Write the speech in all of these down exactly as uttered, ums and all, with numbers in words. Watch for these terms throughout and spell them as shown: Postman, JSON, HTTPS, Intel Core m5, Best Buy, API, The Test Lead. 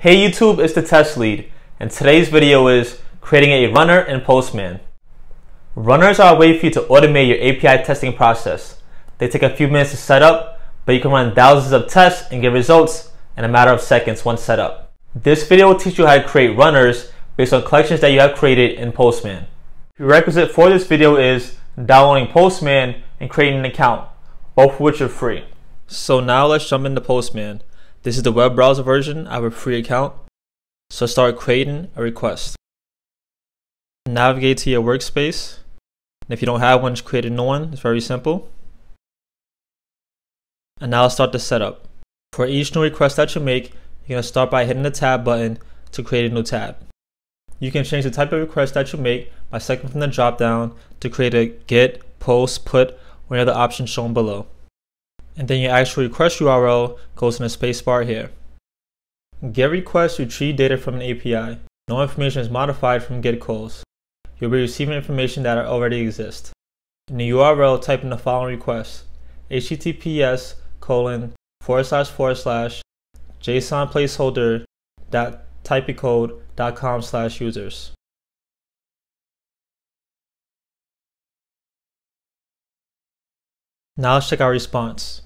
Hey YouTube, it's The Test Lead, and today's video is creating a runner in Postman. Runners are a way for you to automate your A P I testing process. They take a few minutes to set up, but you can run thousands of tests and get results in a matter of seconds once set up. This video will teach you how to create runners based on collections that you have created in Postman. The prerequisite for this video is downloading Postman and creating an account, both of which are free. So now let's jump into Postman. This is the web browser version. I have a free account. So start creating a request. Navigate to your workspace. And if you don't have one, just create a new one. It's very simple. And now start the setup. For each new request that you make, you're going to start by hitting the tab button to create a new tab. You can change the type of request that you make by selecting from the drop down to create a GET, POST, PUT, or any other option shown below. And then your actual request U R L goes in the spacebar here. GET requests retrieve data from an A P I. No information is modified from GET calls. You'll be receiving information that already exists. In the U R L, type in the following request: https colon forward slash forward slash json placeholder dot typecode dot com slash users. Now let's check our response.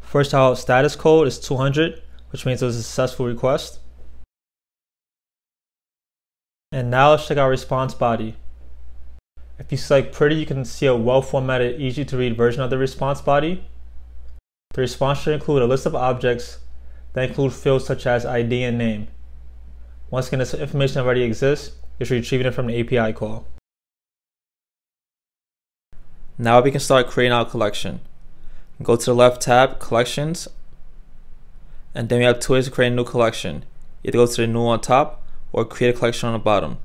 First, our status code is two hundred, which means it was a successful request. And now let's check our response body. If you select pretty, you can see a well-formatted, easy-to-read version of the response body. The response should include a list of objects that include fields such as I D and name. Once again, this information already exists. You should retrieve it from an A P I call. Now we can start creating our collection. Go to the left tab, Collections, and then we have two ways to create a new collection. Either go to the new on top or create a collection on the bottom.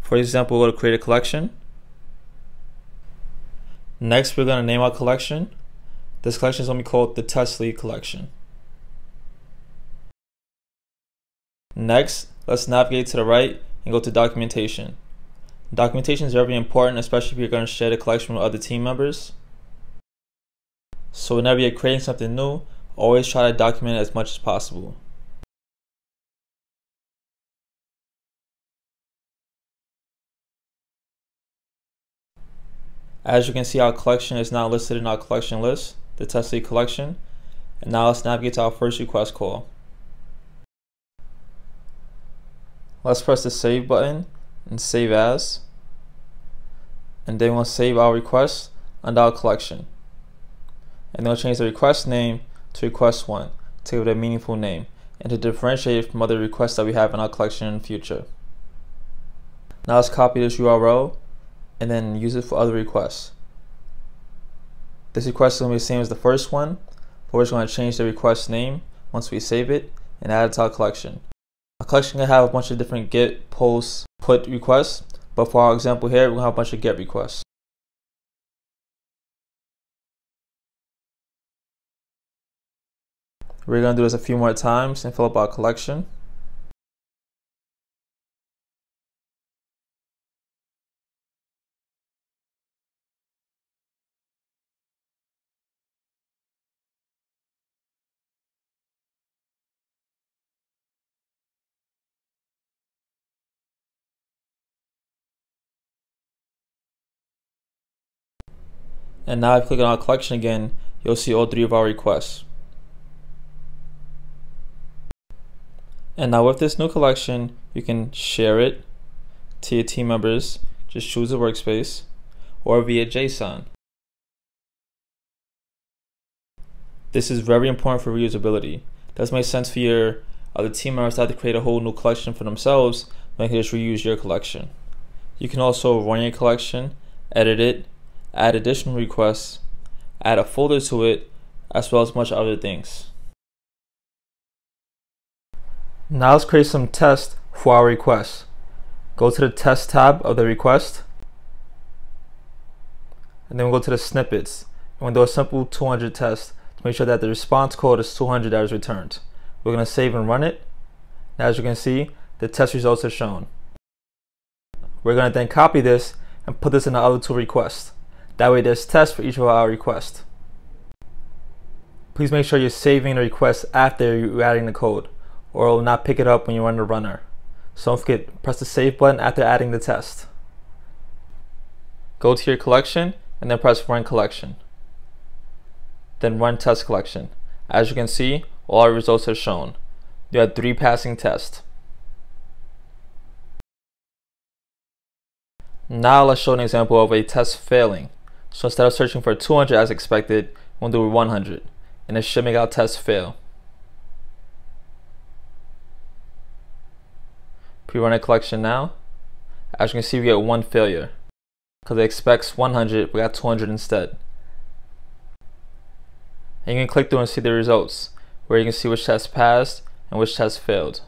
For example, we'll go to create a collection. Next, we're going to name our collection. This collection is going to be called the Test Lead Collection. Next, let's navigate to the right and go to Documentation. Documentation is very important, especially if you're going to share the collection with other team members. So whenever you're creating something new, always try to document it as much as possible. As you can see, our collection is now listed in our collection list, the Test Lead Collection. And now let's navigate to our first request call. Let's press the save button and save as, and then we'll save our request under our collection, and then we'll change the request name to request one to give it a meaningful name and to differentiate it from other requests that we have in our collection in the future. Now let's copy this U R L and then use it for other requests. This request is going to be the same as the first one, but we're just going to change the request name once we save it and add it to our collection. Our collection can have a bunch of different GET, POST, PUT requests, but for our example here, we're going to have a bunch of GET requests. We're going to do this a few more times and fill up our collection. And now if you click on our collection again, you'll see all three of our requests. And now with this new collection, you can share it to your team members, just choose a workspace, or via JSON. This is very important for reusability. It does make sense for your other team members to have to create a whole new collection for themselves, but you can just reuse your collection. You can also run your collection, edit it, add additional requests, add a folder to it, as well as much other things. Now let's create some tests for our requests. Go to the test tab of the request, and then we'll go to the snippets, and we'll do a simple two hundred test to make sure that the response code is two hundred that is returned. We're going to save and run it. As you can see, the test results are shown. We're going to then copy this and put this in the other two requests. That way there's tests for each of our requests. Please make sure you're saving the requests after you're adding the code, or it will not pick it up when you run the runner. So don't forget to press the save button after adding the test. Go to your collection and then press run collection. Then run test collection. As you can see, all our results are shown. You had three passing tests. Now let's show an example of a test failing. So instead of searching for two hundred as expected, we'll do one hundred, and it should make our test fail. Pre-run a collection now. As you can see, we get one failure. Because it expects one hundred, we got two hundred instead. And you can click through and see the results, where you can see which test passed and which test failed.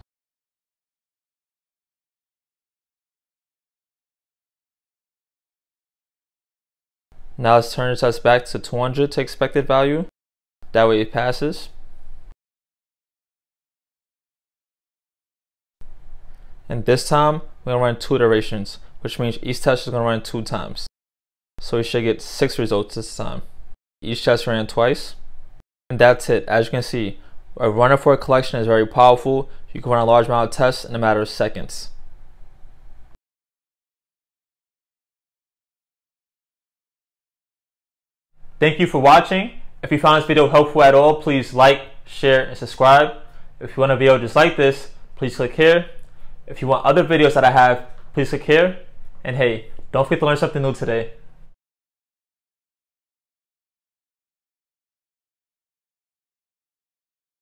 Now let's turn the test back to two hundred to expected value. That way it passes. And this time, we're going to run two iterations, which means each test is going to run two times. So we should get six results this time. Each test ran twice. And that's it. As you can see, a runner for a collection is very powerful. You can run a large amount of tests in a matter of seconds. Thank you for watching. If you found this video helpful at all, please like, share, and subscribe. If you want a video just like this, please click here. If you want other videos that I have, please click here. And hey, don't forget to learn something new today.